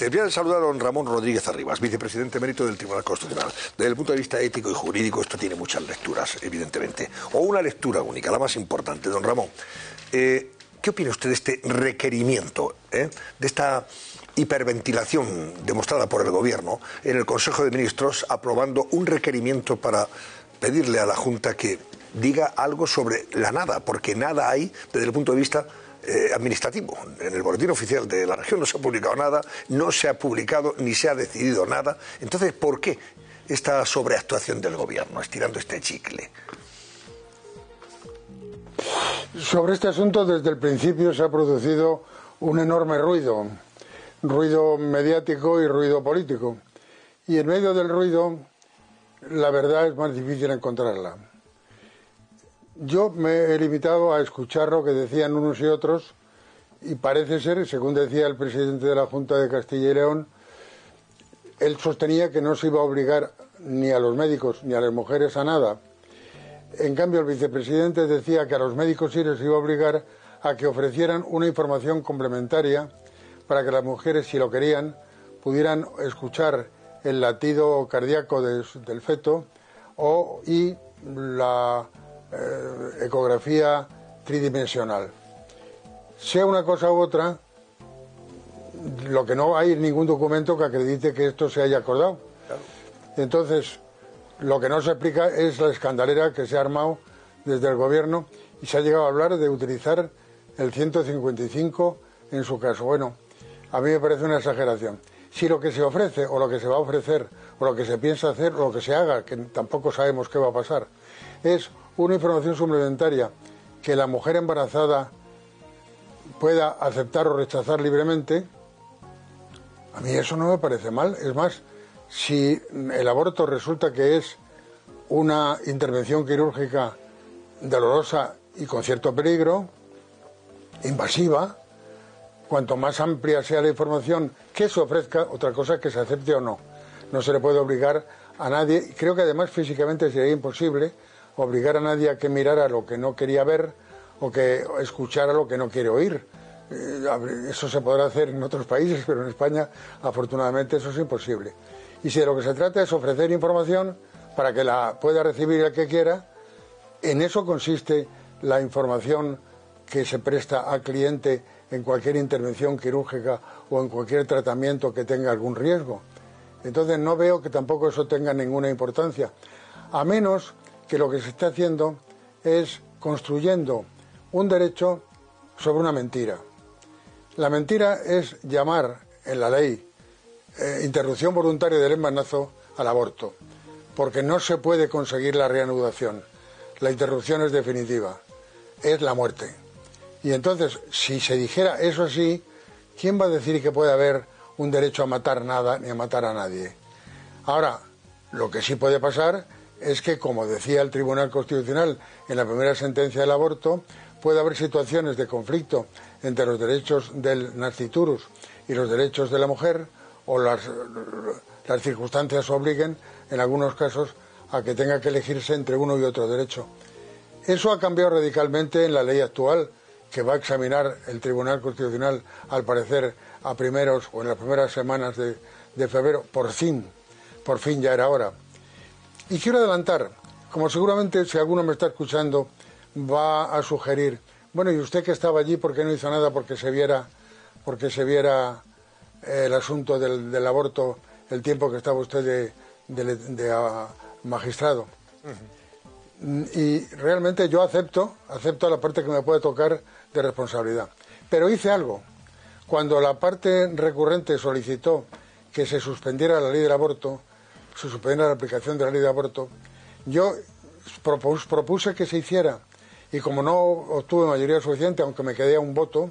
Te voy a saludar a don Ramón Rodríguez Arribas, vicepresidente emérito del Tribunal Constitucional. Desde el punto de vista ético y jurídico, esto tiene muchas lecturas, evidentemente. O una lectura única, la más importante. Don Ramón, ¿qué opina usted de este requerimiento, de esta hiperventilación demostrada por el Gobierno en el Consejo de Ministros, aprobando un requerimiento para pedirle a la Junta que diga algo sobre la nada? Porque nada hay desde el punto de vista administrativo. En el boletín oficial de la región no se ha publicado nada, no se ha publicado ni se ha decidido nada. Entonces, ¿por qué esta sobreactuación del Gobierno, estirando este chicle? Sobre este asunto, desde el principio se ha producido un enorme ruido, ruido mediático y ruido político. Y en medio del ruido, la verdad es más difícil encontrarla. Yo me he limitado a escuchar lo que decían unos y otros, y parece ser, según decía el presidente de la Junta de Castilla y León, él sostenía que no se iba a obligar ni a los médicos ni a las mujeres a nada. En cambio, el vicepresidente decía que a los médicos sí les iba a obligar a que ofrecieran una información complementaria para que las mujeres, si lo querían, pudieran escuchar el latido cardíaco del feto y la ecografía tridimensional. Sea una cosa u otra, lo que no hay ningún documento que acredite que esto se haya acordado. Entonces, lo que no se explica es la escandalera que se ha armado desde el Gobierno, y se ha llegado a hablar de utilizar el 155 en su caso. Bueno, a mí me parece una exageración. Si lo que se ofrece, o lo que se va a ofrecer, o lo que se piensa hacer, o lo que se haga, que tampoco sabemos qué va a pasar, es una información suplementaria que la mujer embarazada pueda aceptar o rechazar libremente, a mí eso no me parece mal. Es más, si el aborto resulta que es una intervención quirúrgica dolorosa y con cierto peligro, invasiva, cuanto más amplia sea la información que se ofrezca, otra cosa que se acepte o no. No se le puede obligar a nadie. Creo que además físicamente sería imposible obligar a nadie a que mirara lo que no quería ver o que escuchara lo que no quiere oír. Eso se podrá hacer en otros países, pero en España, afortunadamente, eso es imposible. Y si de lo que se trata es ofrecer información para que la pueda recibir el que quiera, en eso consiste la información que se presta al cliente en cualquier intervención quirúrgica o en cualquier tratamiento que tenga algún riesgo. Entonces no veo que tampoco eso tenga ninguna importancia, a menos que lo que se está haciendo es construyendo un derecho sobre una mentira. La mentira es llamar en la ley interrupción voluntaria del embarazo al aborto, porque no se puede conseguir la reanudación. La interrupción es definitiva, es la muerte. Y entonces, si se dijera eso así, ¿quién va a decir que puede haber un derecho a matar nada ni a matar a nadie? Ahora, lo que sí puede pasar es que, como decía el Tribunal Constitucional en la primera sentencia del aborto, puede haber situaciones de conflicto entre los derechos del nasciturus y los derechos de la mujer, o las circunstancias obliguen, en algunos casos, a que tenga que elegirse entre uno y otro derecho. Eso ha cambiado radicalmente en la ley actual, que va a examinar el Tribunal Constitucional, al parecer, a primeros o en las primeras semanas de febrero. Por fin ya era hora. Y quiero adelantar, como seguramente, si alguno me está escuchando, va a sugerir: bueno, ¿y usted que estaba allí, por qué no hizo nada porque se viera el asunto del aborto el tiempo que estaba usted de magistrado? Y realmente yo acepto la parte que me puede tocar de responsabilidad. Pero hice algo. Cuando la parte recurrente solicitó que se suspendiera la ley del aborto, se suspendiera la aplicación de la ley del aborto, yo propuse que se hiciera. Y como no obtuve mayoría suficiente, aunque me quedé a un voto,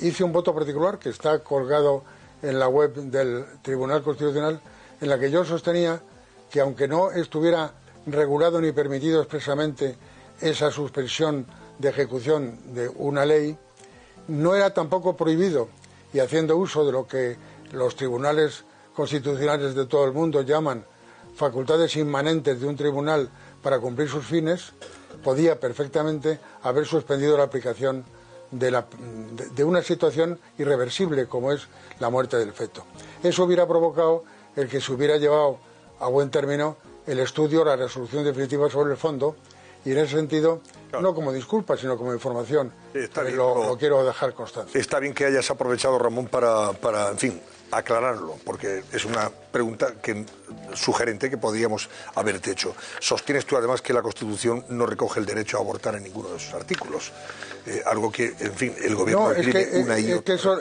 hice un voto particular que está colgado en la web del Tribunal Constitucional, en la que yo sostenía que, aunque no estuviera regulado ni permitido expresamente esa suspensión de ejecución de una ley, no era tampoco prohibido, y haciendo uso de lo que los tribunales constitucionales de todo el mundo llaman facultades inmanentes de un tribunal para cumplir sus fines, podía perfectamente haber suspendido la aplicación de una situación irreversible como es la muerte del feto. Eso hubiera provocado el que se hubiera llevado a buen término el estudio, la resolución definitiva sobre el fondo, y en ese sentido, claro, no como disculpa, sino como información. Está bien, lo quiero dejar constancia. Está bien que hayas aprovechado, Ramón, para en fin, aclararlo, porque es una pregunta sugerente que podíamos haberte hecho. Sostienes tú, además, que la Constitución no recoge el derecho a abortar en ninguno de sus artículos. Algo que, en fin, el Gobierno... No, es que, eso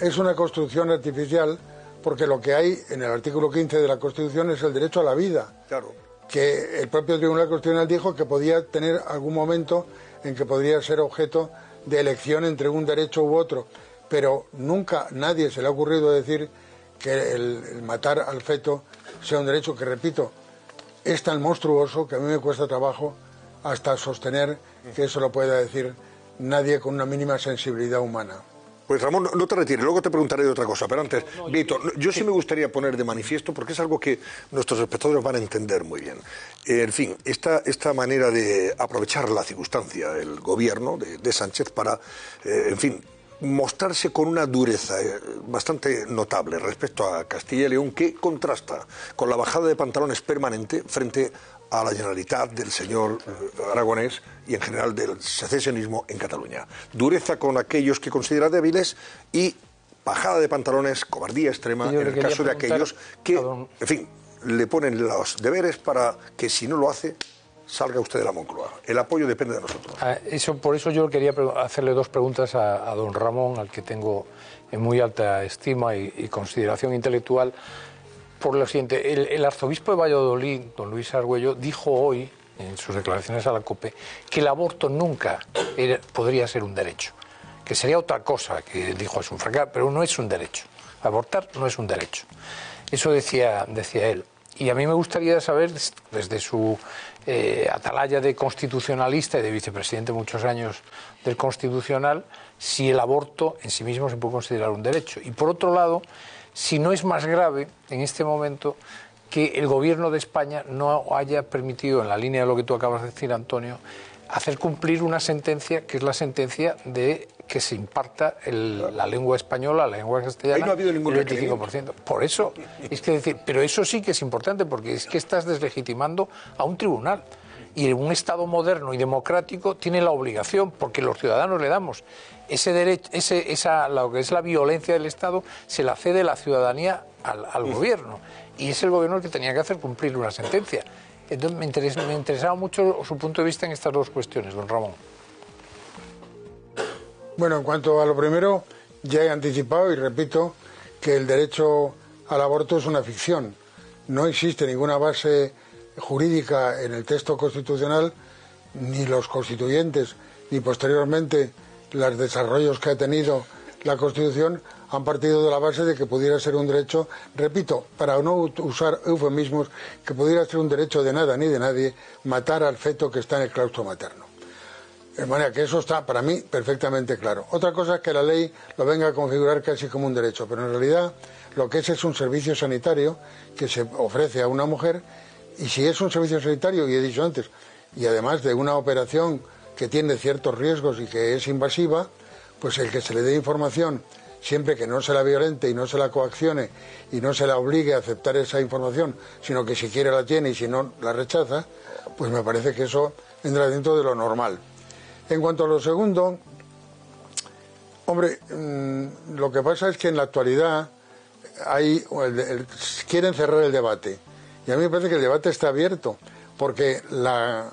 es una construcción artificial, porque lo que hay en el artículo 15 de la Constitución es el derecho a la vida. Claro. Que el propio Tribunal Constitucional dijo que podía tener algún momento en que podría ser objeto de elección entre un derecho u otro, pero nunca a nadie se le ha ocurrido decir que el matar al feto sea un derecho que, repito, es tan monstruoso que a mí me cuesta trabajo hasta sostener que eso lo pueda decir nadie con una mínima sensibilidad humana. Pues Ramón, no te retires, luego te preguntaré de otra cosa, pero antes, Víctor, yo sí me gustaría poner de manifiesto, porque es algo que nuestros espectadores van a entender muy bien. En fin, esta manera de aprovechar la circunstancia del gobierno de Sánchez para, en fin, mostrarse con una dureza bastante notable respecto a Castilla y León, que contrasta con la bajada de pantalones permanente frente a la Generalitat del señor Aragonés y en general del secesionismo en Cataluña. Dureza con aquellos que considera débiles y bajada de pantalones, cobardía extrema en el caso de aquellos que, en fin, le ponen los deberes para que si no lo hace, salga usted de la Moncloa. El apoyo depende de nosotros. Por eso yo quería hacerle dos preguntas a don Ramón, al que tengo en muy alta estima y consideración intelectual. Por lo siguiente, el arzobispo de Valladolid, don Luis Argüello, dijo hoy, en sus declaraciones a la COPE, que el aborto nunca podría ser un derecho, que sería otra cosa, que dijo es un fracaso, pero no es un derecho. Abortar no es un derecho. Eso decía él. Y a mí me gustaría saber, desde su atalaya de constitucionalista y de vicepresidente muchos años del Constitucional, si el aborto en sí mismo se puede considerar un derecho. Y por otro lado, si no es más grave en este momento que el Gobierno de España no haya permitido, en la línea de lo que tú acabas de decir, Antonio, hacer cumplir una sentencia que es la sentencia de que se imparta la lengua española, la lengua castellana, no ha habido ningún el 25%. Por eso, es que decir, pero eso sí que es importante, porque es que estás deslegitimando a un tribunal. Y un Estado moderno y democrático tiene la obligación, porque los ciudadanos le damos ese derecho, lo que es la violencia del Estado, se la cede la ciudadanía al gobierno. Y es el gobierno el que tenía que hacer cumplir una sentencia. Entonces me interesaba mucho su punto de vista en estas dos cuestiones, don Ramón. Bueno, en cuanto a lo primero, ya he anticipado y repito que el derecho al aborto es una ficción. No existe ninguna base jurídica en el texto constitucional, ni los constituyentes, ni posteriormente los desarrollos que ha tenido la Constitución han partido de la base de que pudiera ser un derecho, repito, para no usar eufemismos, que pudiera ser un derecho de nada ni de nadie matar al feto que está en el claustro materno. De manera que eso está para mí perfectamente claro. Otra cosa es que la ley lo venga a configurar casi como un derecho, pero en realidad lo que es un servicio sanitario que se ofrece a una mujer. Y si es un servicio sanitario, y he dicho antes, y además de una operación que tiene ciertos riesgos y que es invasiva, pues el que se le dé información, siempre que no se la violente y no se la coaccione y no se la obligue a aceptar esa información, sino que si quiere la tiene y si no la rechaza, pues me parece que eso entra dentro de lo normal. En cuanto a lo segundo, hombre, lo que pasa es que en la actualidad quieren cerrar el debate. Y a mí me parece que el debate está abierto, porque la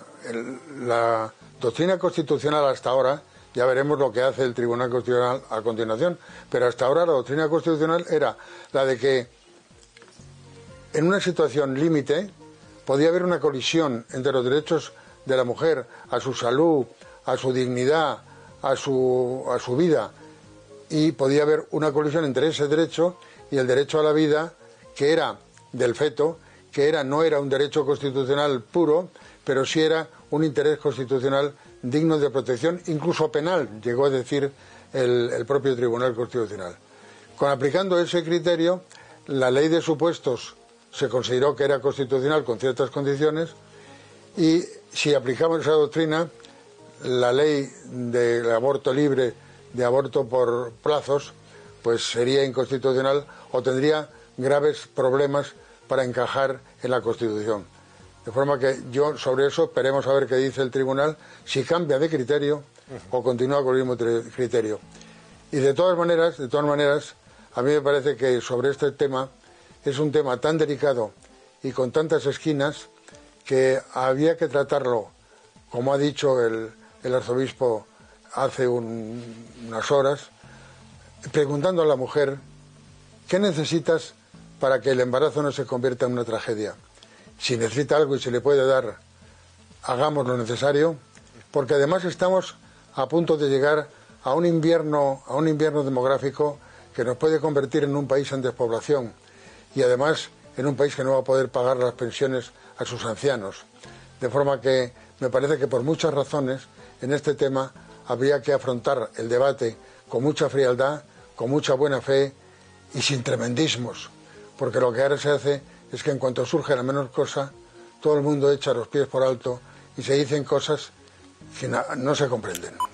doctrina constitucional hasta ahora, ya veremos lo que hace el Tribunal Constitucional a continuación, pero hasta ahora la doctrina constitucional era la de que en una situación límite podía haber una colisión entre los derechos de la mujer a su salud, a su dignidad, a su vida, y podía haber una colisión entre ese derecho y el derecho a la vida, que era del feto, que no era un derecho constitucional puro, pero sí era un interés constitucional digno de protección, incluso penal, llegó a decir el propio Tribunal Constitucional. Aplicando ese criterio, la ley de supuestos se consideró que era constitucional con ciertas condiciones, y si aplicamos esa doctrina, la ley del aborto libre, de aborto por plazos, pues sería inconstitucional o tendría graves problemas para encajar en la Constitución. De forma que yo sobre eso esperemos a ver qué dice el tribunal, si cambia de criterio o continúa con el mismo criterio. Y de todas maneras, a mí me parece que sobre este tema es un tema tan delicado y con tantas esquinas que había que tratarlo, como ha dicho el arzobispo hace unas horas, preguntando a la mujer, ¿qué necesitas para que el embarazo no se convierta en una tragedia? Si necesita algo y se le puede dar, hagamos lo necesario, porque además estamos a punto de llegar a un invierno demográfico que nos puede convertir en un país en despoblación y además en un país que no va a poder pagar las pensiones a sus ancianos. De forma que me parece que por muchas razones en este tema habría que afrontar el debate con mucha frialdad, con mucha buena fe y sin tremendismos, porque lo que ahora se hace es que en cuanto surge la menor cosa, todo el mundo echa los pies por alto y se dicen cosas que no se comprenden.